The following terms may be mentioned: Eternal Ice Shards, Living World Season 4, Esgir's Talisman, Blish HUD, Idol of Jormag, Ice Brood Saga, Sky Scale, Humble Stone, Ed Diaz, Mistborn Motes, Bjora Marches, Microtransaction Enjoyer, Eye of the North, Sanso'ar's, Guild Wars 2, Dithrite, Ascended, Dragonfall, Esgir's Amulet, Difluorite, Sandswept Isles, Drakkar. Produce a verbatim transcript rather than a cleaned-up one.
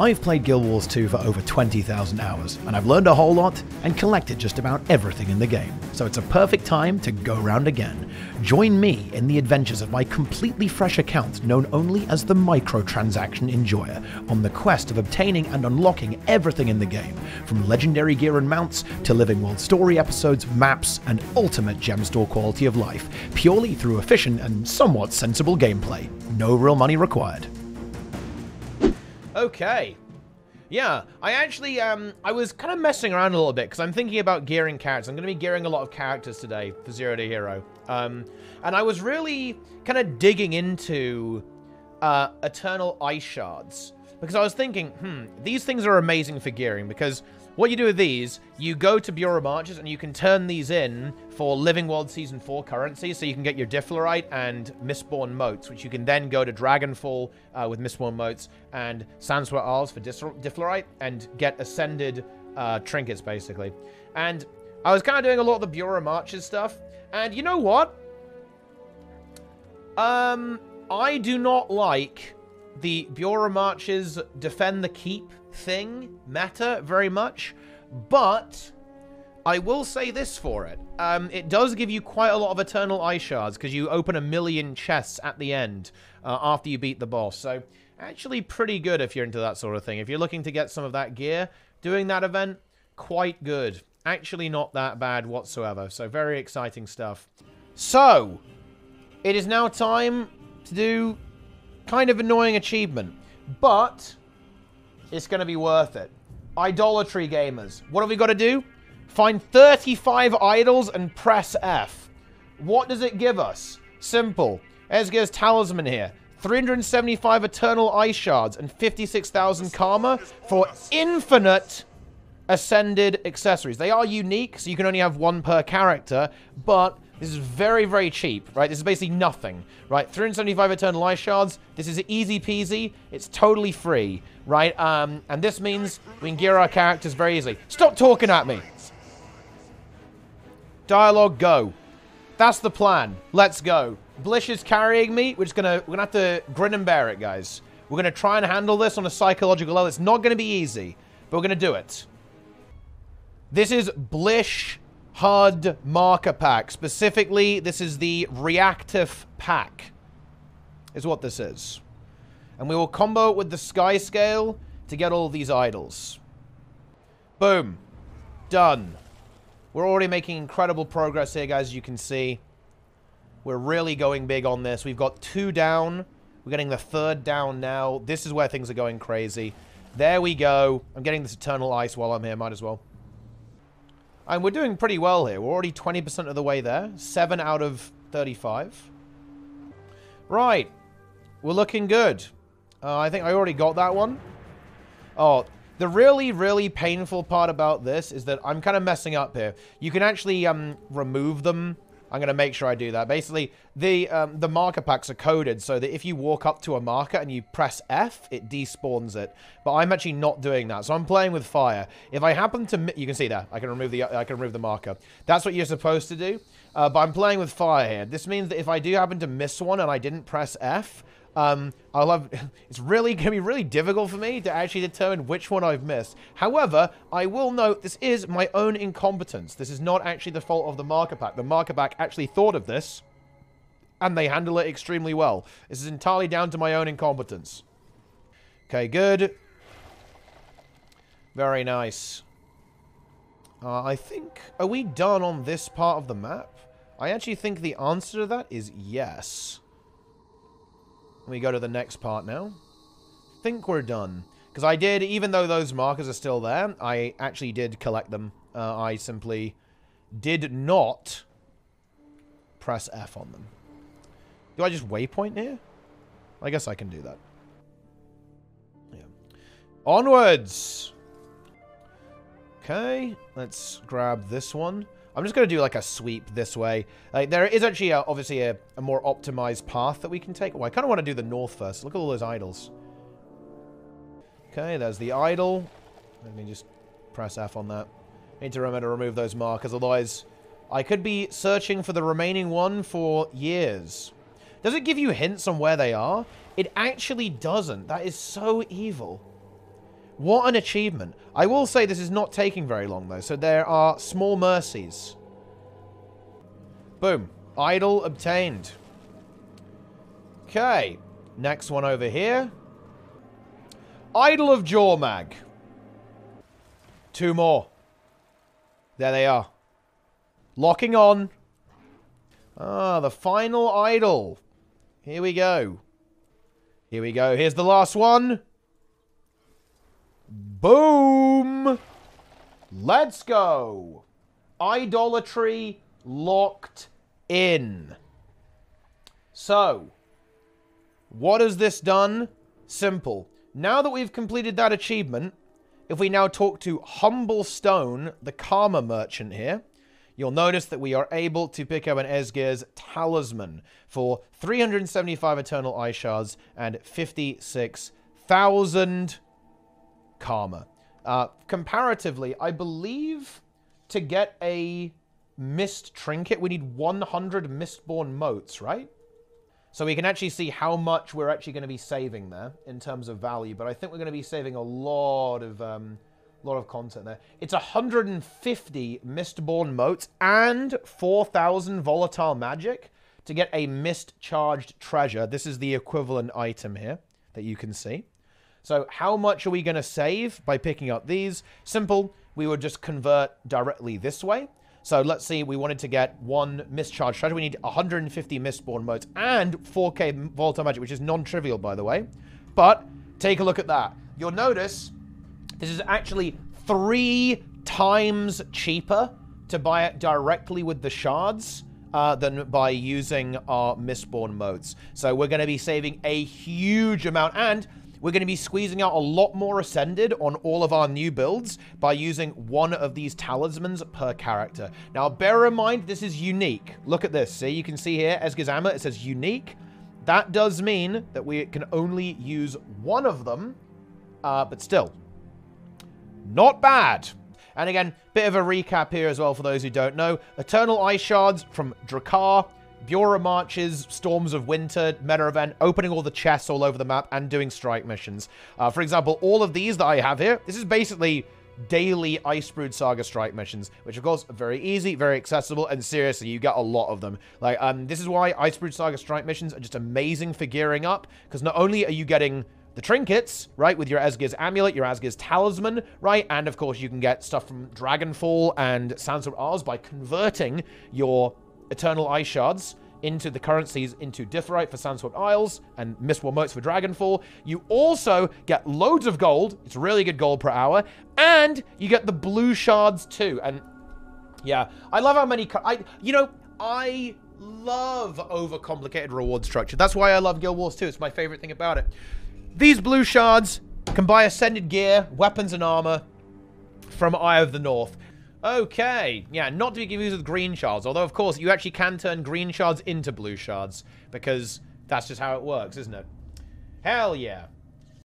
I've played Guild Wars two for over twenty thousand hours, and I've learned a whole lot and collected just about everything in the game, so it's a perfect time to go round again. Join me in the adventures of my completely fresh account known only as the Microtransaction Enjoyer, on the quest of obtaining and unlocking everything in the game, from legendary gear and mounts to Living World story episodes, maps, and ultimate gem store quality of life, purely through efficient and somewhat sensible gameplay. No real money required. Okay, yeah, I actually, um, I was kind of messing around a little bit because I'm thinking about gearing characters. I'm going to be gearing a lot of characters today for Zero to Hero. Um, and I was really kind of digging into uh, Eternal Ice Shards because I was thinking, hmm, these things are amazing for gearing because what you do with these, you go to Bjora Marches and you can turn these in for Living World Season four currency, so you can get your Difluorite and Mistborn Motes, which you can then go to Dragonfall uh, with Mistborn Motes and Sanso'ar's Isles for Difluorite and get Ascended uh, trinkets, basically. And I was kind of doing a lot of the Bjora Marches stuff, and you know what? Um, I do not like the Bjora Marches defend the keep thing meta very much, but I will say this for it. Um, it does give you quite a lot of Eternal Ice Shards because you open a million chests at the end uh, after you beat the boss. So actually pretty good if you're into that sort of thing. If you're looking to get some of that gear, doing that event, quite good. Actually not that bad whatsoever. So very exciting stuff. So it is now time to do kind of annoying achievement, but it's going to be worth it. Idolatry gamers. What have we got to do? Find thirty-five idols and press F. What does it give us? Simple. Esgir's Talisman here. three hundred seventy-five Eternal Ice Shards and fifty-six thousand Karma for infinite Ascended accessories. They are unique, so you can only have one per character, but this is very, very cheap, right? This is basically nothing, right? three hundred seventy-five Eternal Ice Shards. This is easy peasy. It's totally free, right? Um, and this means we can gear our characters very easily. Stop talking at me. Dialogue, go. That's the plan. Let's go. Blish is carrying me. We're just gonna, we're gonna have to grin and bear it, guys. We're gonna try and handle this on a psychological level. It's not gonna be easy, but we're gonna do it. This is Blish H U D marker pack. Specifically, this is the reactive pack, is what this is. And we will combo it with the Sky Scale to get all these idols. Boom. Done. We're already making incredible progress here, guys, as you can see. We're really going big on this. We've got two down. We're getting the third down now. This is where things are going crazy. There we go. I'm getting this Eternal Ice while I'm here. Might as well. And we're doing pretty well here. We're already twenty percent of the way there. seven out of thirty-five. Right. We're looking good. Uh, I think I already got that one. Oh, the really, really painful part about this is that I'm kind of messing up here. You can actually um, remove them. I'm going to make sure I do that. Basically, the, um, the marker packs are coded so that if you walk up to a marker and you press F, it despawns it. But I'm actually not doing that, so I'm playing with fire. If I happen to... You can see there. I can remove the, I can remove the marker. That's what you're supposed to do, uh, but I'm playing with fire here. This means that if I do happen to miss one and I didn't press F, um, I'll have... It's really going to be really difficult for me to actually determine which one I've missed. However, I will note this is my own incompetence. This is not actually the fault of the marker pack. The marker pack actually thought of this, and they handle it extremely well. This is entirely down to my own incompetence. Okay, good. Very nice. Uh, I think... Are we done on this part of the map? I actually think the answer to that is yes. We go to the next part now. I think we're done. Because I did, even though those markers are still there, I actually did collect them. Uh, I simply did not press F on them. Do I just waypoint here? I guess I can do that. Yeah. Onwards! Okay, let's grab this one. I'm just going to do, like, a sweep this way. Like, there is actually, a, obviously, a, a more optimized path that we can take. Oh, I kind of want to do the north first. Look at all those idols. Okay, there's the idol. Let me just press F on that. I need to remember to remove those markers, otherwise I could be searching for the remaining one for years. Does it give you hints on where they are? It actually doesn't. That is so evil. What an achievement. I will say this is not taking very long, though, so there are small mercies. Boom. Idol obtained. Okay. Next one over here. Idol of Jormag. Two more. There they are. Locking on. Ah, the final idol. Here we go. Here we go. Here's the last one. Boom. Let's go. Idolatry locked in. So, what has this done? Simple. Now that we've completed that achievement, if we now talk to Humble Stone, the Karma Merchant here, you'll notice that we are able to pick up an Esgir's Talisman for three hundred seventy-five Eternal Ice Shards and fifty-six thousand Karma. Uh, comparatively, I believe to get a Mist Trinket, we need one hundred Mistborn Motes, right? So we can actually see how much we're actually going to be saving there in terms of value. But I think we're going to be saving a lot of um, lot of content there. It's one hundred fifty Mistborn Motes and four thousand Volatile Magic to get a Mist-Charged Treasure. This is the equivalent item here that you can see. So how much are we going to save by picking up these? Simple. We would just convert directly this way. So let's see, we wanted to get one Mist-Charged Treasure. We need one hundred fifty Mistborn Motes and four K Volatile Magic, which is non-trivial, by the way. But take a look at that. You'll notice this is actually three times cheaper to buy it directly with the shards uh, than by using our Mistborn Motes. So we're going to be saving a huge amount, and we're going to be squeezing out a lot more Ascended on all of our new builds by using one of these talismans per character. Now, bear in mind, this is unique. Look at this. See, you can see here, Esgir's Amulet, it says unique. That does mean that we can only use one of them, uh, but still, not bad. And again, bit of a recap here as well for those who don't know. Eternal Ice Shards from Drakkar. Bjora Marches, Storms of Winter, meta event, opening all the chests all over the map, and doing strike missions. Uh, for example, all of these that I have here, this is basically daily Ice Brood Saga strike missions, which of course are very easy, very accessible, and seriously, you get a lot of them. Like, um, this is why Ice Brood Saga strike missions are just amazing for gearing up, because not only are you getting the trinkets, right, with your Esgir's Amulet, your Esgir's Talisman, right, and of course you can get stuff from Dragonfall and Sanso'ar's by converting your Eternal Ice Shards into the currencies, into Dithrite for Sandswept Isles and Mistborn Motes for Dragonfall. You also get loads of gold. It's really good gold per hour. And you get the blue shards too. And yeah, I love how many... I, you know, I love overcomplicated reward structure. That's why I love Guild Wars two. It's my favorite thing about it. These blue shards can buy Ascended gear, weapons and armor from Eye of the North. Okay, yeah, not to be confused with green shards, although, of course, you actually can turn green shards into blue shards, because that's just how it works, isn't it? Hell yeah.